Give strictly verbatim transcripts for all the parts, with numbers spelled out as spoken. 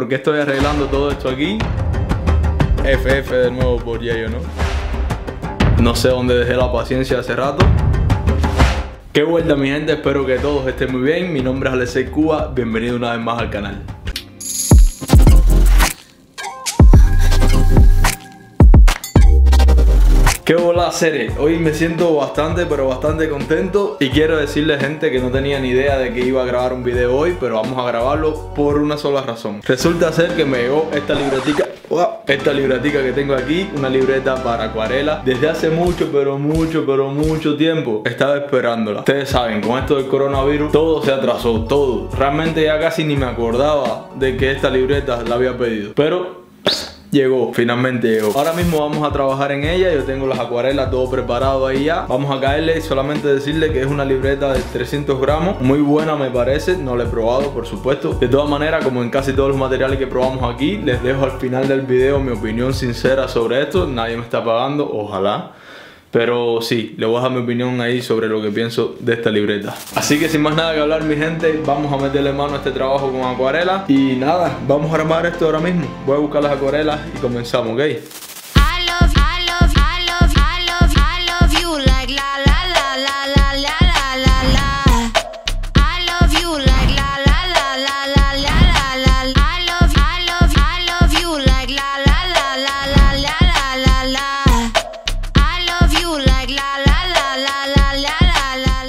Porque estoy arreglando todo esto aquí. F F de nuevo por Yayo, ¿no? No sé dónde dejé la paciencia hace rato. Qué vuelta, mi gente, espero que todos estén muy bien. Mi nombre es Alexey Cubas, bienvenido una vez más al canal. Qué hola, serie. Hoy me siento bastante, pero bastante contento. Y quiero decirle, gente, que no tenía ni idea de que iba a grabar un video hoy, pero vamos a grabarlo por una sola razón. Resulta ser que me llegó esta libretica. Esta libretica que tengo aquí, una libreta para acuarela. Desde hace mucho, pero mucho, pero mucho tiempo estaba esperándola. Ustedes saben, con esto del coronavirus todo se atrasó, todo. Realmente ya casi ni me acordaba de que esta libreta la había pedido, pero llegó, finalmente llegó. Ahora mismo vamos a trabajar en ella. Yo tengo las acuarelas, todo preparado ahí ya. Vamos a caerle y solamente decirle que es una libreta de trescientos gramos. Muy buena, me parece. No la he probado, por supuesto. De todas maneras, como en casi todos los materiales que probamos aquí, les dejo al final del video mi opinión sincera sobre esto. Nadie me está pagando, ojalá. Pero sí, le voy a dejar mi opinión ahí sobre lo que pienso de esta libreta. Así que sin más nada que hablar, mi gente, vamos a meterle mano a este trabajo con acuarela. Y nada, vamos a armar esto ahora mismo. Voy a buscar las acuarelas y comenzamos, ¿ok?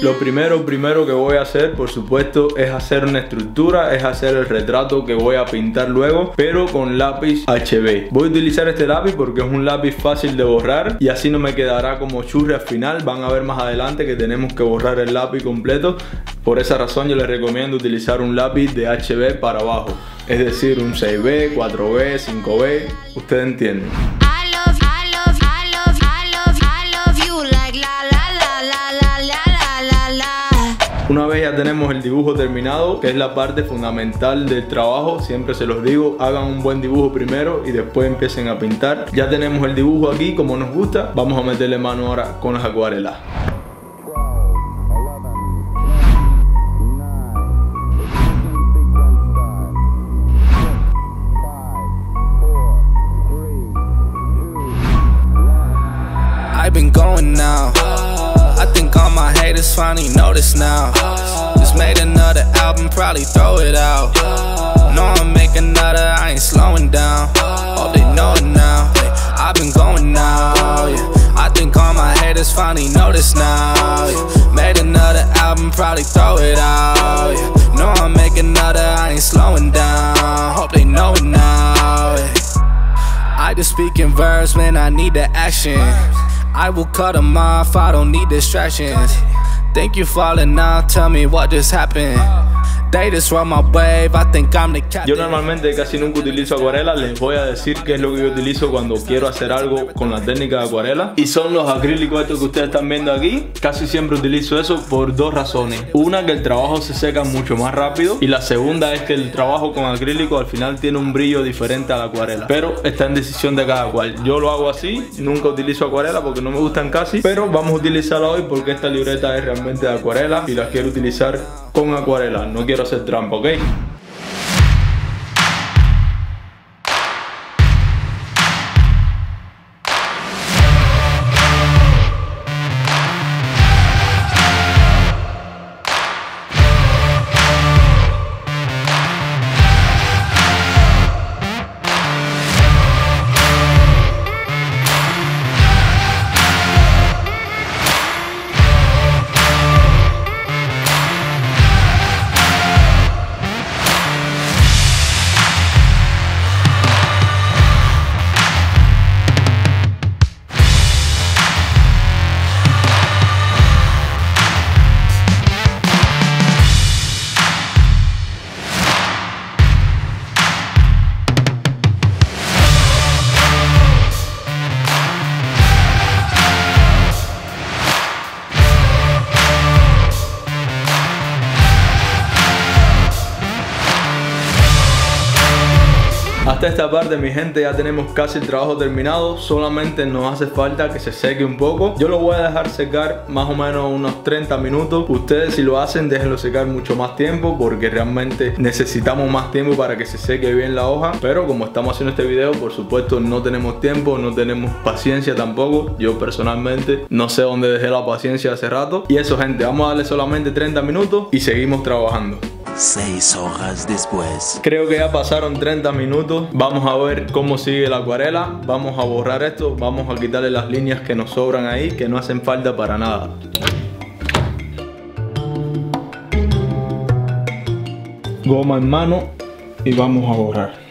Lo primero, primero que voy a hacer, por supuesto, es hacer una estructura, es hacer el retrato que voy a pintar luego, pero con lápiz H B. Voy a utilizar este lápiz porque es un lápiz fácil de borrar y así no me quedará como churre al final. Van a ver más adelante que tenemos que borrar el lápiz completo. Por esa razón yo les recomiendo utilizar un lápiz de H B para abajo. Es decir, un seis B, cuatro B, cinco B, ustedes entienden. Una vez ya tenemos el dibujo terminado, que es la parte fundamental del trabajo, siempre se los digo, hagan un buen dibujo primero y después empiecen a pintar. Ya tenemos el dibujo aquí como nos gusta, vamos a meterle mano ahora con las acuarelas. I've been going now. All my haters finally notice now. Just made another album, probably throw it out. No, I'm making another, I ain't slowing down. All they know it now, hey, I've been going now, yeah. I think all my haters finally notice now, yeah. Made another album, probably throw it out, yeah. No, I'm making another, I ain't slowing down. Hope they know it now, yeah. I just speak in verbs, man, I need the action. I will cut them off, I don't need distractions. Think you falling now, tell me what just happened. They just run my wave, I think I'm the captain. Yo normalmente casi nunca utilizo acuarela. Les voy a decir qué es lo que yo utilizo cuando quiero hacer algo con la técnica de acuarela. Y son los acrílicos estos que ustedes están viendo aquí. Casi siempre utilizo eso por dos razones. Una, que el trabajo se seca mucho más rápido. Y la segunda es que el trabajo con acrílico al final tiene un brillo diferente a la acuarela. Pero está en decisión de cada cual. Yo lo hago así, nunca utilizo acuarela porque no me gustan casi. Pero vamos a utilizarla hoy porque esta libreta es realmente de acuarela y la quiero utilizar con acuarela. No quiero hacer trampa, ¿ok? Hasta esta parte, mi gente, ya tenemos casi el trabajo terminado. Solamente nos hace falta que se seque un poco. Yo lo voy a dejar secar más o menos unos treinta minutos. Ustedes, si lo hacen, déjenlo secar mucho más tiempo, porque realmente necesitamos más tiempo para que se seque bien la hoja. Pero como estamos haciendo este video, por supuesto no tenemos tiempo, no tenemos paciencia tampoco. Yo personalmente no sé dónde dejé la paciencia hace rato. Y eso, gente, vamos a darle solamente treinta minutos y seguimos trabajando. seis horas después. Creo que ya pasaron treinta minutos. Vamos a ver cómo sigue la acuarela. Vamos a borrar esto, vamos a quitarle las líneas que nos sobran ahí, que no hacen falta para nada. Goma en mano y vamos a borrar.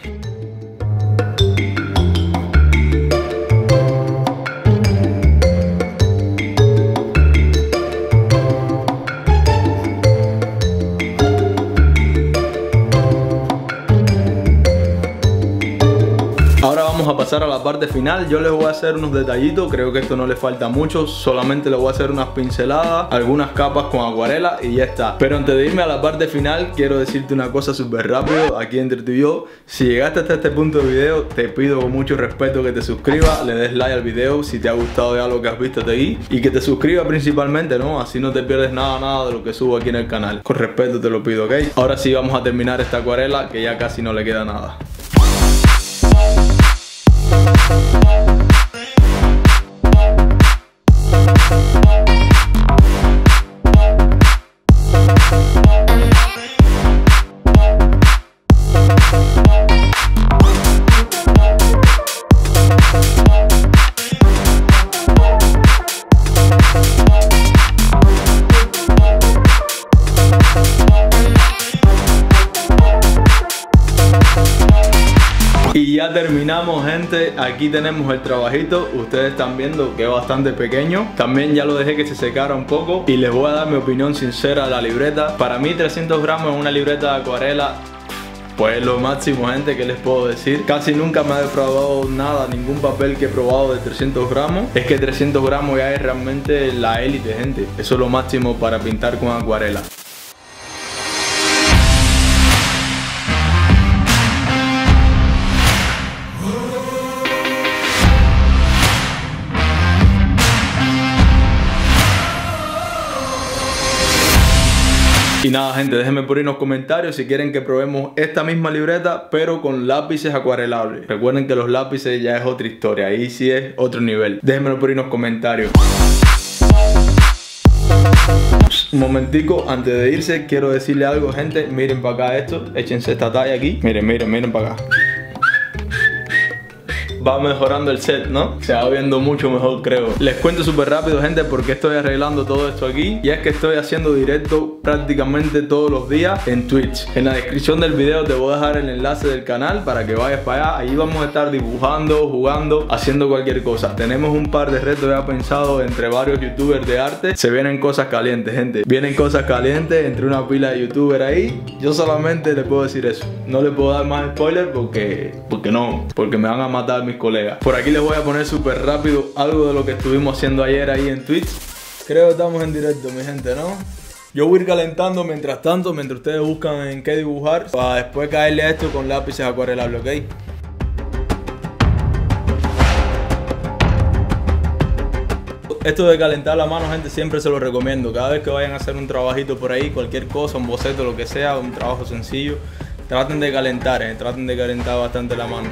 A pasar a la parte final. Yo les voy a hacer unos detallitos, creo que esto no le falta mucho, solamente le voy a hacer unas pinceladas, algunas capas con acuarela y ya está. Pero antes de irme a la parte final, quiero decirte una cosa súper rápido aquí entre tú y yo. Si llegaste hasta este punto del video, te pido con mucho respeto que te suscribas, le des like al video si te ha gustado ya lo que has visto hasta aquí, y que te suscribas principalmente, ¿no? Así no te pierdes nada, nada de lo que subo aquí en el canal. Con respeto te lo pido, ¿ok? Ahora sí vamos a terminar esta acuarela, que ya casi no le queda nada. Y ya terminamos, gente, aquí tenemos el trabajito. Ustedes están viendo que es bastante pequeño. También ya lo dejé que se secara un poco y les voy a dar mi opinión sincera a la libreta. Para mí trescientos gramos en una libreta de acuarela, pues lo máximo, gente, que les puedo decir. Casi nunca me ha defraudado nada, ningún papel que he probado de trescientos gramos. Es que trescientos gramos ya es realmente la élite, gente. Eso es lo máximo para pintar con acuarela. Y nada, gente, déjenme por ahí en los comentarios si quieren que probemos esta misma libreta pero con lápices acuarelables. Recuerden que los lápices ya es otra historia, ahí sí es otro nivel. Déjenmelo por ahí en los comentarios. Un momentico, antes de irse quiero decirle algo, gente. Miren para acá esto, échense esta talla aquí. Miren, miren, miren para acá. Va mejorando el set, ¿no? Se va viendo mucho mejor, creo. Les cuento súper rápido, gente, porque estoy arreglando todo esto aquí. Y es que estoy haciendo directo prácticamente todos los días en Twitch. En la descripción del video te voy a dejar el enlace del canal para que vayas para allá. Ahí vamos a estar dibujando, jugando, haciendo cualquier cosa. Tenemos un par de retos ya pensados entre varios youtubers de arte. Se vienen cosas calientes, gente. Vienen cosas calientes entre una pila de youtubers ahí. Yo solamente les puedo decir eso. No les puedo dar más spoiler porque... porque no. Porque me van a matar mis colegas. Por aquí les voy a poner súper rápido algo de lo que estuvimos haciendo ayer ahí en Twitch. Creo que estamos en directo, mi gente, ¿no? Yo voy a ir calentando mientras tanto, mientras ustedes buscan en qué dibujar, para después caerle a esto con lápices acuarelables, ¿ok? Esto de calentar la mano, gente, siempre se lo recomiendo. Cada vez que vayan a hacer un trabajito por ahí, cualquier cosa, un boceto, lo que sea, un trabajo sencillo, traten de calentar, ¿eh? Traten de calentar bastante la mano.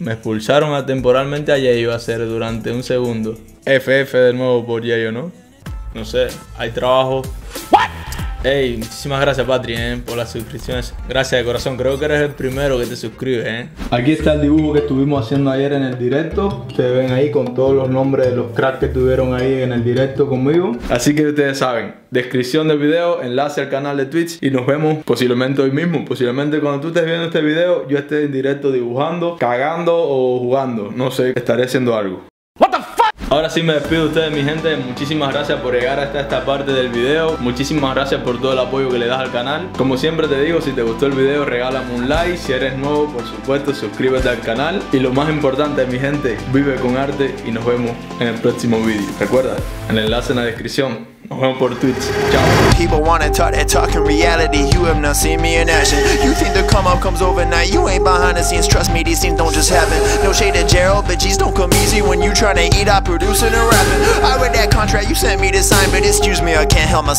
Me expulsaron a temporalmente a Yeyo a ser durante un segundo. F F de nuevo por Yeyo, ¿no? No sé, hay trabajo. Ey, muchísimas gracias, Patri, ¿eh? Por las suscripciones. Gracias de corazón, creo que eres el primero que te suscribes, ¿eh? Aquí está el dibujo que estuvimos haciendo ayer en el directo. Ustedes ven ahí con todos los nombres de los cracks que estuvieron ahí en el directo conmigo. Así que ustedes saben, descripción del video, enlace al canal de Twitch. Y nos vemos posiblemente hoy mismo. Posiblemente cuando tú estés viendo este video, yo esté en directo dibujando, cagando o jugando. No sé, estaré haciendo algo. What the fuck? Ahora sí me despido de ustedes, mi gente. Muchísimas gracias por llegar hasta esta parte del video. Muchísimas gracias por todo el apoyo que le das al canal. Como siempre te digo, si te gustó el video, regálame un like. Si eres nuevo, por supuesto, suscríbete al canal. Y lo más importante, mi gente, vive con arte y nos vemos en el próximo video. Recuerda, el enlace en la descripción. Nos vemos por Twitch. Chao. People wanna talk that talk in reality. You have not seen me in action. You think the come up comes overnight. You ain't behind the scenes. Trust me, these things don't just happen. No shade to Gerald, but geez, don't come easy when you tryna eat out producing and rapping. I read that contract you sent me to sign, but excuse me, I can't help myself.